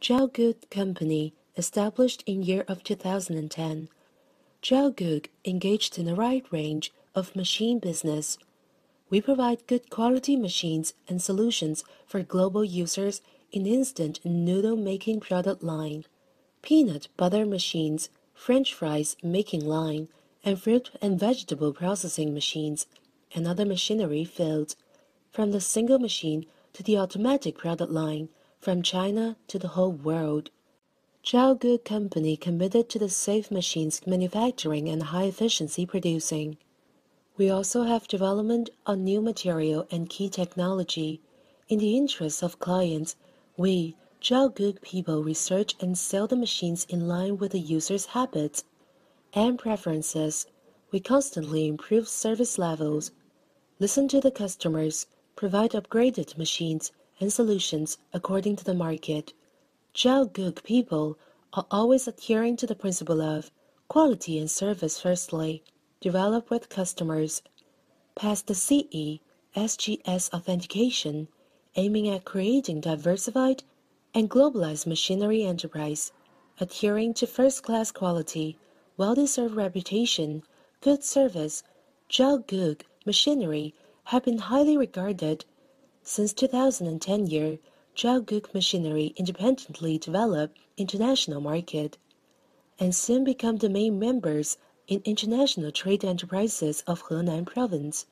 Gelgoog company established in year of 2010. Gelgoog engaged in a wide range of machine business. We provide good quality machines and solutions for global users in instant noodle making product line, peanut butter machines, French fries making line, and fruit and vegetable processing machines, and other machinery fields, from the single machine to the automatic product line, from China to the whole world. Gelgoog company committed to the safe machines manufacturing and high efficiency producing. We also have development on new material and key technology. In the interests of clients, we, Gelgoog people, research and sell the machines in line with the user's habits and preferences. We constantly improve service levels, listen to the customers, provide upgraded machines and solutions according to the market. Gelgoog people are always adhering to the principle of quality and service firstly, develop with customers, pass the CE, SGS authentication, aiming at creating diversified and globalized machinery enterprise, adhering to first-class quality, well-deserved reputation, good service. Gelgoog machinery have been highly regarded. Since 2010 year, Gelgoog machinery independently developed international market and soon become the main members in international trade enterprises of Henan province.